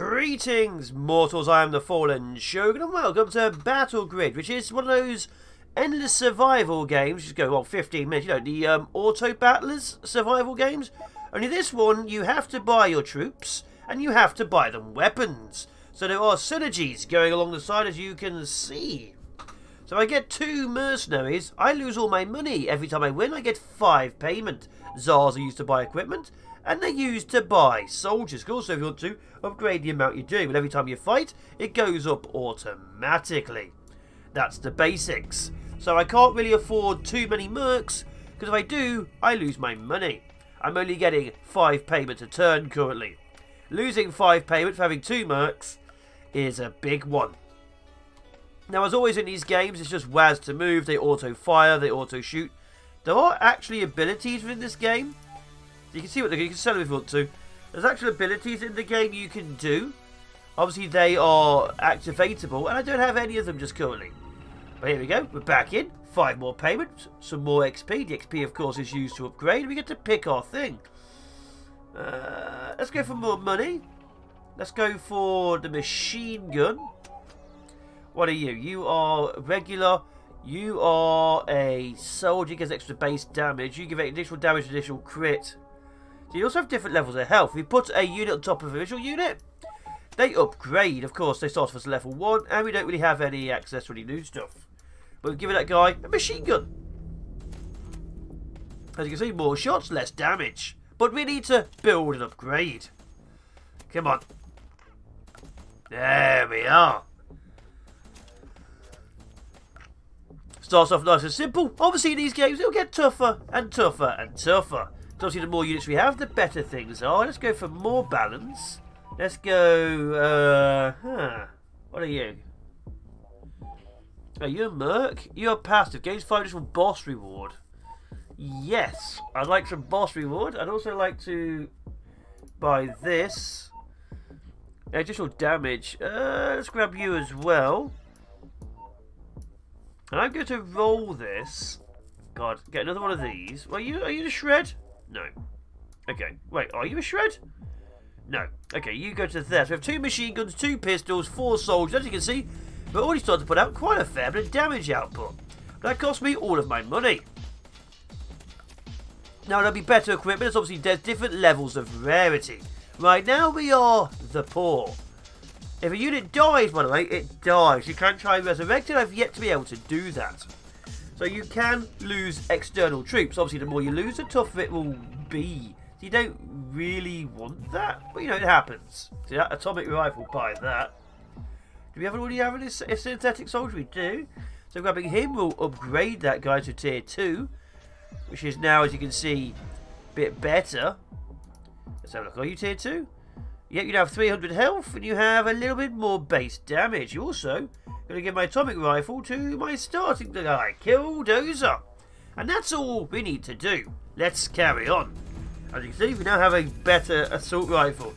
Greetings, mortals, I am the Fallen Shogun, and welcome to Battle Grid, which is one of those endless survival games. Just go, well, 15 minutes, you know, the auto battlers survival games. Only this one, you have to buy your troops, and you have to buy them weapons. So there are synergies going along the side, as you can see. So I get 2 mercenaries, I lose all my money. Every time I win, I get 5 payment. Czars are used to buy equipment, and they're used to buy soldiers. Also, if you want to upgrade the amount you're doing, but every time you fight, it goes up automatically. That's the basics. So I can't really afford too many mercs, because if I do, I lose my money. I'm only getting 5 payments a turn currently. Losing 5 payments for having 2 mercs is a big one. Now, as always in these games, it's just WAS to move. They auto-fire, they auto-shoot. There are actually abilities within this game. You can see what you can sell them if you want to. There's actual abilities in the game you can do. Obviously, they are activatable, and I don't have any of them just currently. But here we go. We're back in. 5 more payments, some more XP. The XP, of course, is used to upgrade. We get to pick our thing. Let's go for more money. Let's go for the machine gun. What are you? You are regular. You are a soldier. Gets extra base damage. You give additional damage, additional crit. So you also have different levels of health. We put a unit on top of a visual unit. They upgrade. Of course, they start with level 1. And we don't really have any access to any new stuff. But we're giving that guy a machine gun. As you can see, more shots, less damage. But we need to build and upgrade. Come on. There we are. Starts off nice and simple. Obviously, in these games, it'll get tougher and tougher and tougher. So obviously, the more units we have, the better things are. Let's go for more balance. Let's go... What are you? Are you a merc? You're passive. Gains 5 additional boss reward. Yes. I'd like some boss reward. I'd also like to buy this. Additional damage. Let's grab you as well. And I'm going to roll this. God, get another one of these. Well, are you a shred? No. Okay. Wait, are you a shred? No. Okay, you go to there. So we have 2 machine guns, 2 pistols, 4 soldiers. As you can see, we're already starting to put out quite a fair bit of damage output. That cost me all of my money. Now, there'll be better equipment. It's obviously, there's different levels of rarity. Right now, we are the poor. If a unit dies, by the way, it dies. You can try and resurrect it. I've yet to be able to do that. So you can lose external troops. Obviously, the more you lose, the tougher it will be. So you don't really want that, but, you know, it happens. See that? Atomic rifle, buy that. Do we already have a synthetic soldier? We do. So grabbing him will upgrade that guy to tier 2, which is now, as you can see, a bit better. Let's have a look. Are you tier 2? Yep, you have 300 health, and you have a little bit more base damage. You also going to give my atomic rifle to my starting guy, Killdozer. And that's all we need to do. Let's carry on. As you can see, we now have a better assault rifle.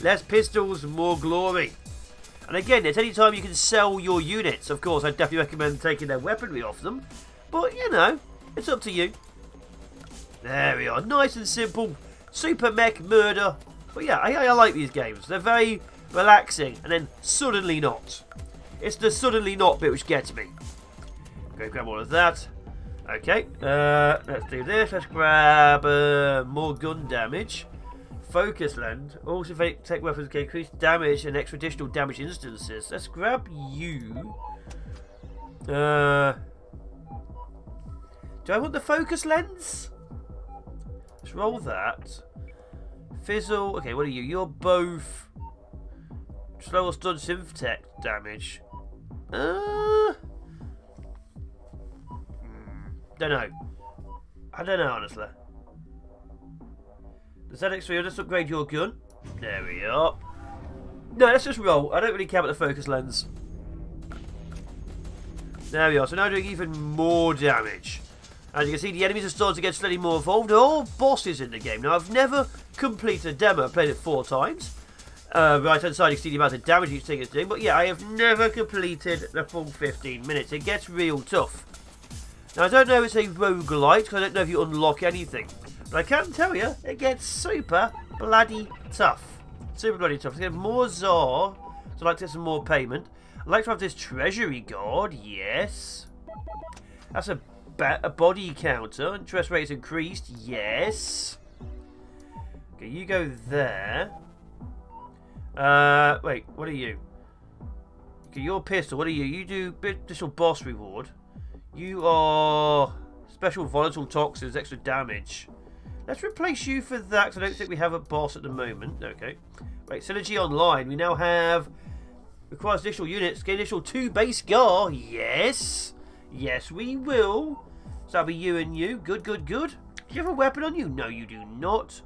Less pistols, more glory. And again, at any time you can sell your units. Of course, I definitely recommend taking their weaponry off them. But, you know, it's up to you. There we are. Nice and simple. Super mech murder. But yeah, I like these games. They're very relaxing, and then suddenly not. It's the suddenly not bit which gets me. Go grab all of that. Okay, let's do this. Let's grab more gun damage. Focus lens. Also, tech weapons can increase damage and extra additional damage instances. Let's grab you. Do I want the focus lens? Let's roll that. Fizzle. Okay, what are you? You're both slow or stun synth tech damage. Don't know. I don't know, honestly. Does that X3? Let's upgrade your gun. There we are. No, let's just roll. I don't really care about the focus lens. There we are. So now doing even more damage. As you can see, the enemies are starting to get slightly more involved. They're all bosses in the game. Now, I've never completed a demo. I've played it 4 times. Right-hand side, you can see the amount of damage each thing is doing. But yeah, I have never completed the full 15 minutes. It gets real tough. Now, I don't know if it's a roguelite, because I don't know if you unlock anything. But I can tell you, it gets super bloody tough. Super bloody tough. Let's get more Zor. So I'd like to get some more payment. I'd like to have this treasury guard. Yes. That's a body counter. Interest rates increased. Yes. Okay, you go there. Wait, what are you? Okay, you're pistol. What are you? You do additional boss reward. You are special volatile toxins, extra damage. Let's replace you for that, because I don't think we have a boss at the moment. Okay. Right, synergy online. We now have requires additional units. Get additional 2 base gar. Yes. Yes, we will. So that'll be you and you. Good, good, good. Do you have a weapon on you? No, you do not.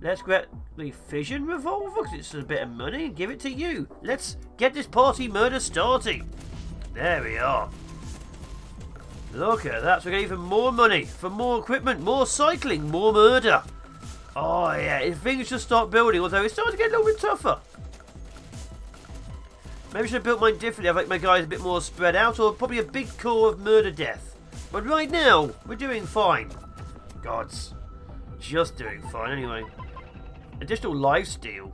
Let's get the fission revolver, because it's a bit of money, and give it to you. Let's get this party murder starting. There we are. Look at that. So we're getting even more money for more equipment, more cycling, more murder. Oh, yeah. Things just start building, although it's starting to get a little bit tougher. Maybe I should have built mine differently. I've made my guys a bit more spread out, or probably a big core of murder death. But right now, we're doing fine. Gods. Just doing fine, anyway. Additional lifesteal.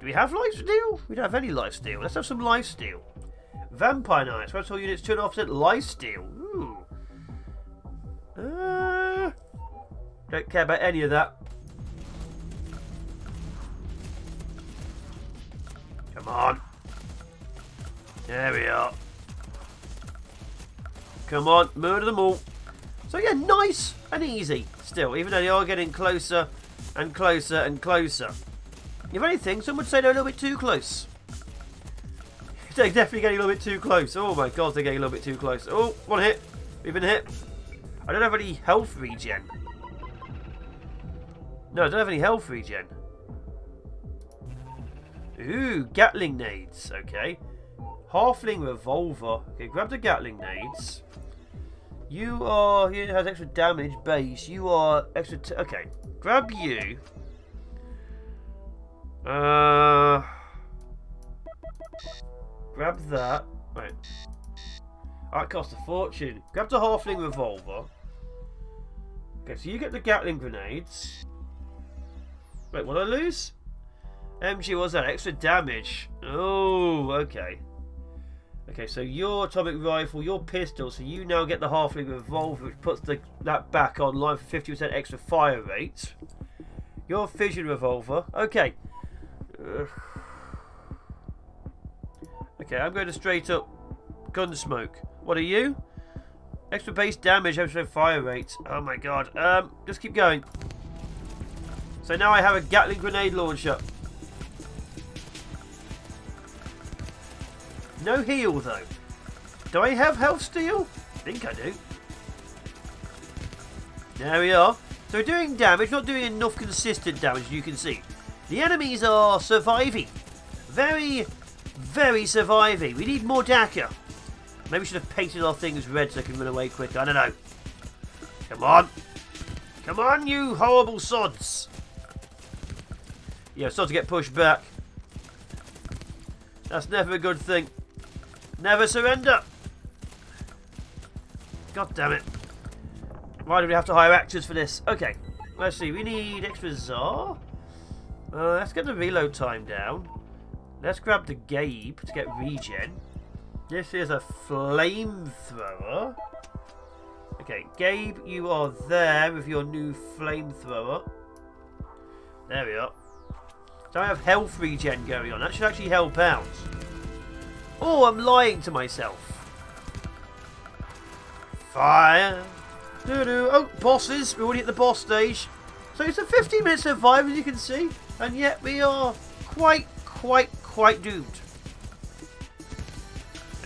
Do we have lifesteal? We don't have any lifesteal. Let's have some lifesteal. Vampire Knights. Rental units, 2.5% lifesteal. Ooh. Don't care about any of that. Come on. There we are. Come on, murder them all. So yeah, nice and easy still, even though they are getting closer and closer and closer. If anything, some would say they're a little bit too close. They're definitely getting a little bit too close. Oh my god, they're getting a little bit too close. Oh, one hit. We've been hit. I don't have any health regen. No, I don't have any health regen. Ooh, Gatling nades. Okay. Halfling revolver. Okay, grab the Gatling nades. You are... It has extra damage base. You are extra... Okay. Grab you. Grab that. Right. That cost a fortune. Grab the halfling revolver. Okay, so you get the Gatling grenades. Wait, what did I lose? MG, what's that? Extra damage. Oh, okay. Okay, so your atomic rifle, your pistol, so you now get the halfling revolver, which puts that back online for 50% extra fire rates. Your fission revolver. Okay. Okay, I'm going to straight up gun smoke. What are you? Extra base damage, extra fire rates. Oh my god. Just keep going. So now I have a Gatling grenade launcher. No heal though. Do I have health steal? I think I do. There we are. So we're doing damage, not doing enough consistent damage, you can see. The enemies are surviving. Very, very surviving. We need more DACA. Maybe we should have painted our things red so they can run away quicker. I don't know. Come on. Come on, you horrible sods. Yeah, it's starting to get pushed back. That's never a good thing. Never surrender. God damn it. Why do we have to hire actors for this? Okay. Let's see. We need extra czar. Let's get the reload time down. Let's grab the Gabe to get regen. This is a flamethrower. Okay, Gabe, you are there with your new flamethrower. There we are. So I have health regen going on. That should actually help out. Oh, I'm lying to myself. Fire. Doo-doo. Oh, bosses. We already hit the boss stage. So it's a 15-minute survival, as you can see. And yet we are quite doomed.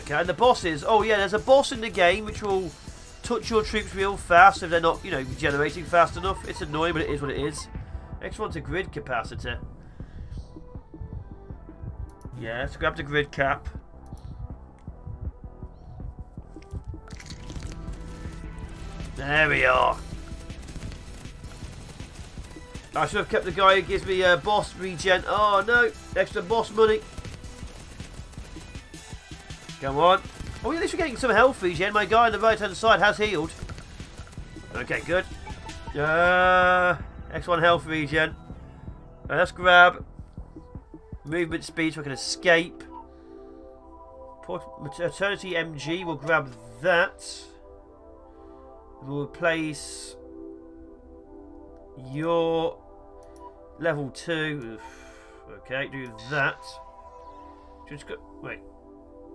Okay, and the bosses, oh yeah, there's a boss in the game which will touch your troops real fast if they're not, you know, regenerating fast enough. It's annoying, but it is what it is. Next one to grid capacity. Yeah, let's grab the grid cap. There we are. I should have kept the guy who gives me a boss regen. Oh no, extra boss money. Come on. Oh, at least we're getting some health regen. My guy on the right-hand side has healed. Okay, good. X1 health regen. Let's grab movement speed so I can escape. Eternity MG, we'll grab that. We'll replace your level 2. Okay, do that. Just go, wait,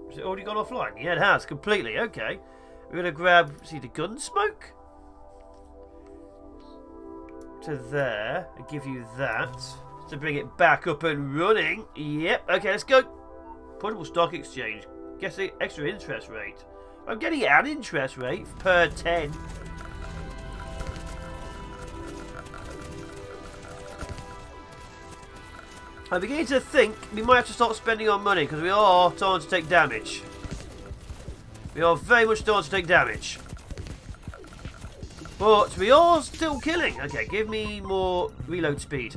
has it already gone offline? Yeah, it has, completely. Okay. We're going to grab, see, the gun smoke? To there, and give you that. To bring it back up and running. Yep, okay, let's go. Portable stock exchange. Guess the extra interest rate. I'm getting an interest rate per 10. I'm beginning to think we might have to start spending our money because we are starting to take damage. We are very much starting to take damage. But we are still killing. Okay, give me more reload speed.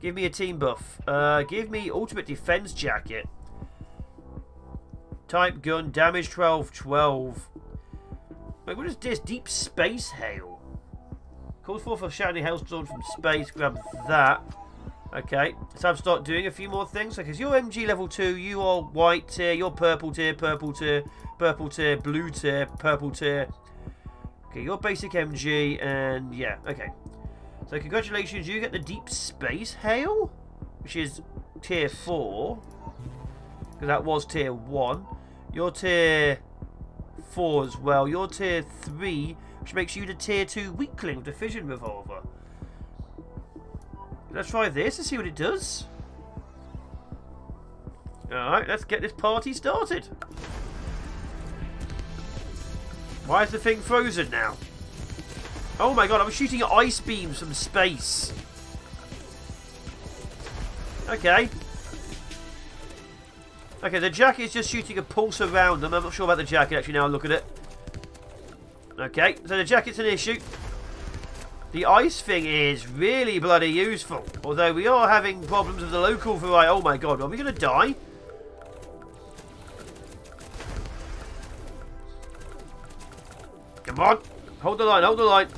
Give me a team buff. Give me ultimate defense jacket. Type gun, damage 12, 12. Wait, what is this? Deep space hail. Calls forth a shiny hailstorm from space. Grab that. Okay, let's have to start doing a few more things. Like, is your MG level 2, you are white tier, you're purple tier, purple tier, purple tier, blue tier, purple tier. Okay, your basic MG, and yeah, okay. So congratulations, you get the Deep Space Hail, which is tier 4, because that was tier 1. You're tier 4 as well. You're tier 3, which makes you the tier 2 weakling with the fission revolver. Let's try this and see what it does. Alright, let's get this party started. Why is the thing frozen now? Oh my god, I was shooting ice beams from space. Okay. Okay, the jacket is just shooting a pulse around them. I'm not sure about the jacket actually now I look at it. Okay, so the jacket's an issue. The ice thing is really bloody useful. Although we are having problems with the local variety. Oh my god, are we going to die? Come on. Hold the line, hold the line.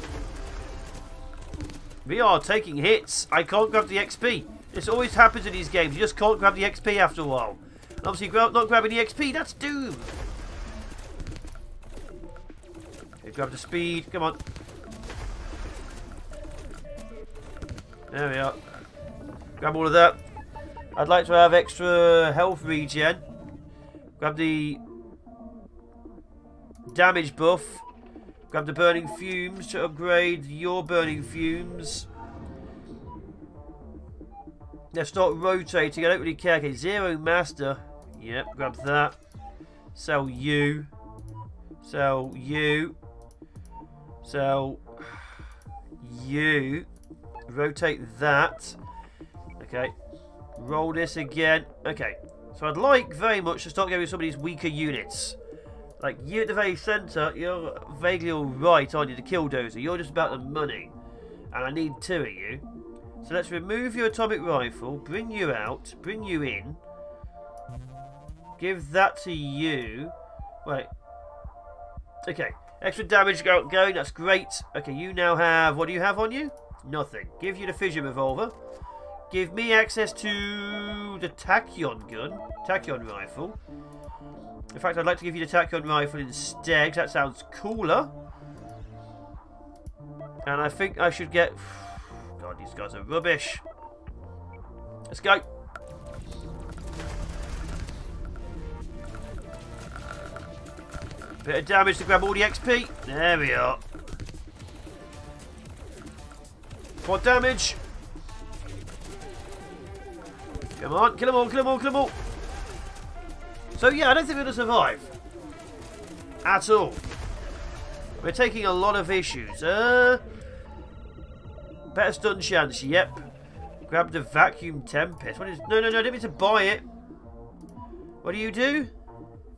We are taking hits. I can't grab the XP. This always happens in these games. You just can't grab the XP after a while. And obviously not grabbing the XP, that's doom. Okay, grab the speed. Come on. There we are. Grab all of that. I'd like to have extra health regen. Grab the damage buff. Grab the burning fumes to upgrade your burning fumes. Let's start rotating. I don't really care. Okay, zero master. Yep, grab that. Sell you. Sell you. Sell you. Rotate that. Okay. Roll this again. Okay. So I'd like very much to start getting some of these weaker units. Like, you at the very centre, you're vaguely alright, aren't you? The Killdozer. You're just about the money. And I need 2 of you. So let's remove your atomic rifle. Bring you out. Bring you in. Give that to you. Wait. Okay. Extra damage going. That's great. Okay, you now have... What do you have on you? Nothing. Give you the fission revolver. Give me access to the tachyon gun. Tachyon rifle. In fact, I'd like to give you the tachyon rifle instead. That sounds cooler. And I think I should get... God, these guys are rubbish. Let's go. Bit of damage to grab all the XP. There we are. More damage. Come on, kill them all, kill them all, kill them all. So yeah, I don't think we're going to survive. At all. We're taking a lot of issues. Better stun chance, yep. Grab the vacuum tempest. What is, no, no, no, I didn't mean to buy it. What do?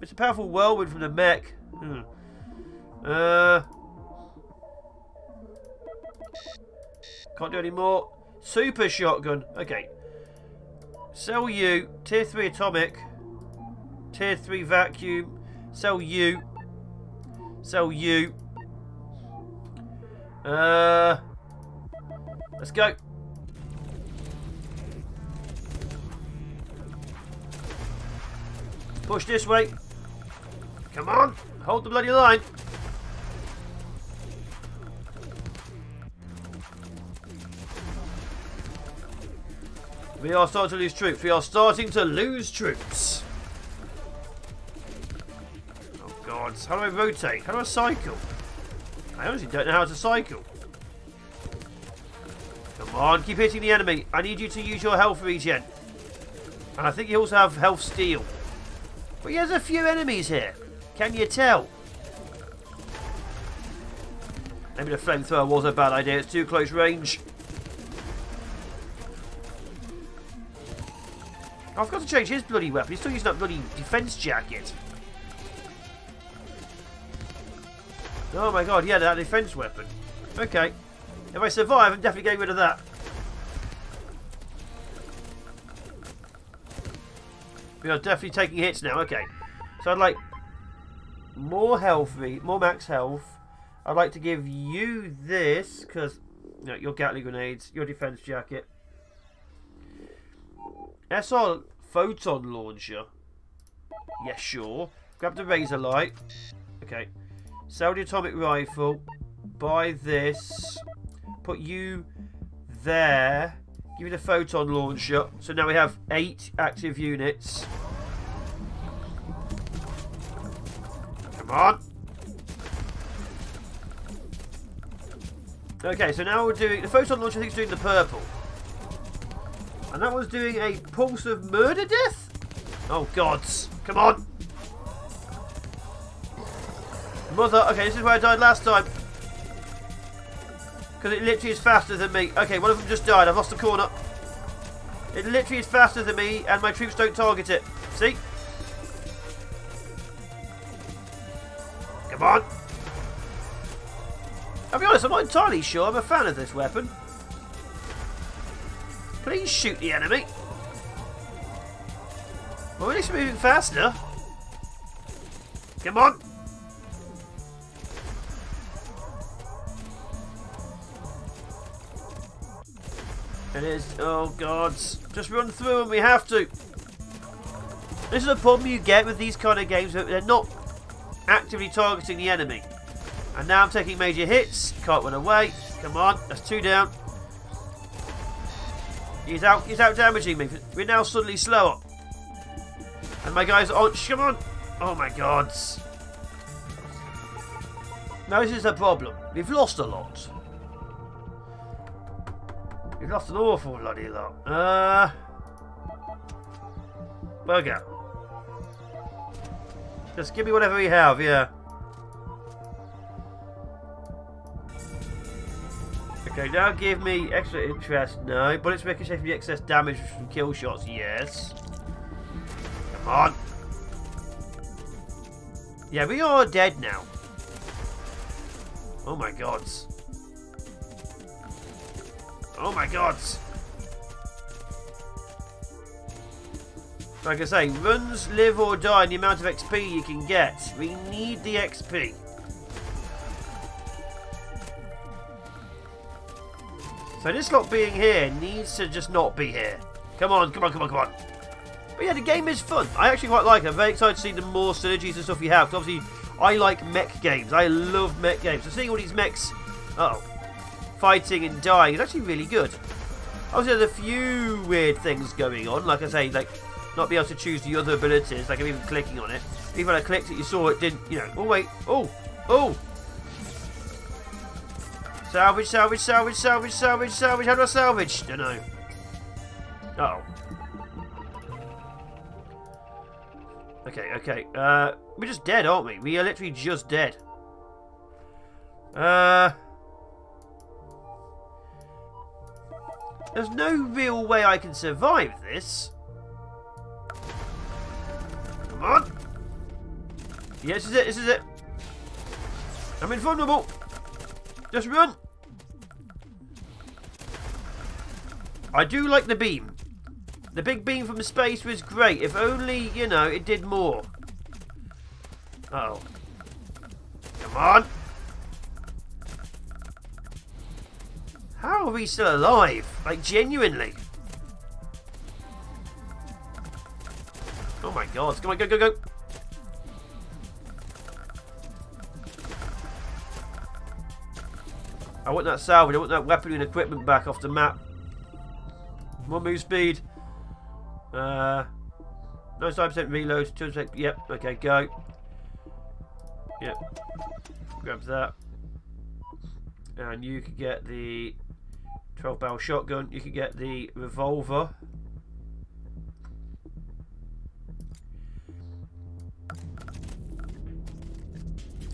It's a powerful whirlwind from the mech. Can't do any more. Super shotgun. Okay. Sell you. Tier 3 atomic. Tier 3 vacuum. Sell you. Sell you. Let's go. Push this way. Come on. Hold the bloody line. We are starting to lose troops. We are starting to lose troops. Oh, God. How do I rotate? How do I cycle? I honestly don't know how to cycle. Come on. Keep hitting the enemy. I need you to use your health regen. And I think you also have health steal. But he has a few enemies here. Can you tell? Maybe the flamethrower was a bad idea. It's too close range. I've got to change his bloody weapon. He's still using that bloody defense jacket. Oh my god, yeah, that defense weapon. Okay. If I survive, I'm definitely getting rid of that. We are definitely taking hits now. Okay. So I'd like more health, more max health. I'd like to give you this, because you know, your Gatling grenades, your defense jacket. SR photon launcher. Yeah, sure. Grab the razor light. Okay. Sell the atomic rifle. Buy this. Put you there. Give me the photon launcher. So now we have 8 active units. Come on. Okay, so now we're doing... The photon launcher, I think, is doing the purple. And that one's doing a pulse of murder death? Oh, gods. Come on. Mother... Okay, this is where I died last time. Because it literally is faster than me. Okay, one of them just died. I've lost the corner. It literally is faster than me, and my troops don't target it. See? Come on. I'll be honest, I'm not entirely sure I'm a fan of this weapon. Please shoot the enemy. Well, at least we're moving faster. Come on. It is. Oh, God. Just run through when we have to. This is a problem you get with these kind of games. They're not actively targeting the enemy. And now I'm taking major hits. Can't run away. Come on. That's 2 down. He's out damaging me. We're now suddenly slower. And my guys are on. Come on. Oh, my God. Now, this is a problem. We've lost a lot. We've lost an awful bloody lot. Bugger. Just give me whatever we have, yeah. Okay, now give me extra interest. No. Bullets ricochet from the excess damage from kill shots. Yes. Come on. Yeah, we are dead now. Oh my god. Oh my god. Like I say, runs, live or die, and the amount of XP you can get. We need the XP. So this lot being here needs to just not be here. Come on, come on, come on, come on. But yeah, the game is fun. I actually quite like it. I'm very excited to see the more synergies and stuff you have. Because obviously, I like mech games. I love mech games. So seeing all these mechs... Uh-oh. Fighting and dying is actually really good. Obviously, there's a few weird things going on. Like I say, like not being able to choose the other abilities. Like I'm even clicking on it. Even when I clicked it, you saw it didn't. You know. Oh wait. Oh. Oh. Salvage. Salvage. Salvage. Salvage. Salvage. Salvage. How do I salvage? Don't know. Uh oh. Okay. Okay. We're just dead, aren't we? We are literally just dead. There's no real way I can survive this. Come on. Yeah, this is it. This is it. I'm invulnerable. Just run. I do like the beam. The big beam from space was great. If only, you know, it did more. Uh oh. Come on. How are we still alive? Like, genuinely. Oh Oh my god. Come on, go, go, go. I want that salvage. I want that weaponry and equipment back off the map. More move speed. 95% reload. 2%. Yep. Okay, go. Yep. Grab that. And you can get the 12-barrel shotgun. You can get the revolver.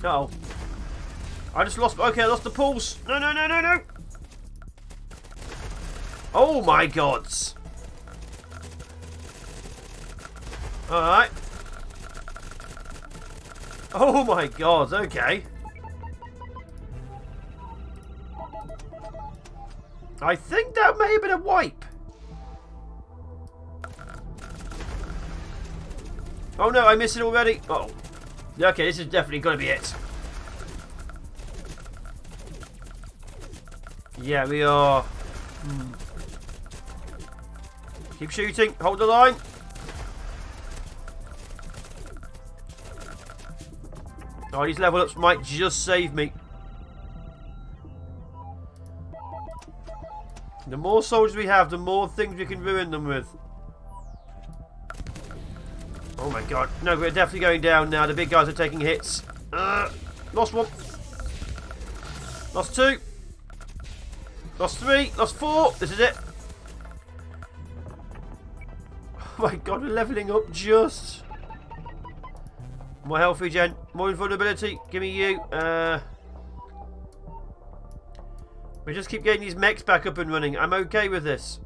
Uh-oh. I just lost... Okay, I lost the pulse. No, no, no, no, no. Oh, my gods. All right. Oh, my gods. Okay. I think that may have been a wipe. Oh, no, I missed it already. Uh-oh. Okay, this is definitely going to be it. Yeah, we are. Keep shooting. Hold the line. Oh, these level ups might just save me. The more soldiers we have, the more things we can ruin them with. Oh my god. No, we're definitely going down now. The big guys are taking hits. Lost one. Lost two. Lost three. Lost four. This is it. Oh my god, we're leveling up just. More health regen. More invulnerability. Give me you. We just keep getting these mechs back up and running. I'm okay with this.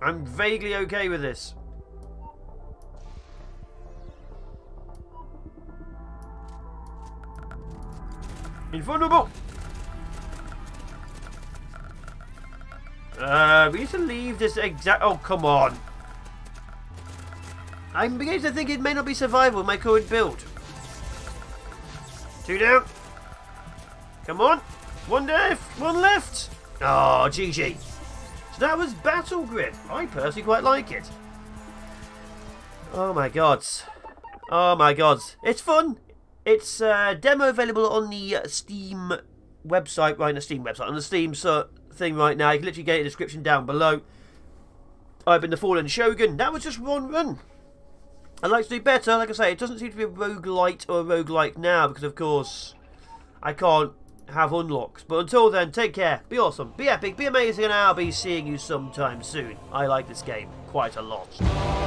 I'm vaguely okay with this. Invulnerable. We need to leave this exact... Oh, come on. I'm beginning to think it may not be survival in my current build. Two down. Come on. One left. One left. Oh, GG. So that was Battle Grid. I personally quite like it. Oh, my gods. Oh, my gods. It's fun. It's a demo available on the Steam website. Right, on the Steam website. On the Steam thing right now. You can literally get a description down below. I've been the Fallen Shogun. That was just one run. I'd like to do better. Like I say, it doesn't seem to be a roguelite or a roguelike now because, of course, I can't have unlocks. But until then, take care. Be awesome. Be epic. Be amazing. And I'll be seeing you sometime soon. I like this game quite a lot.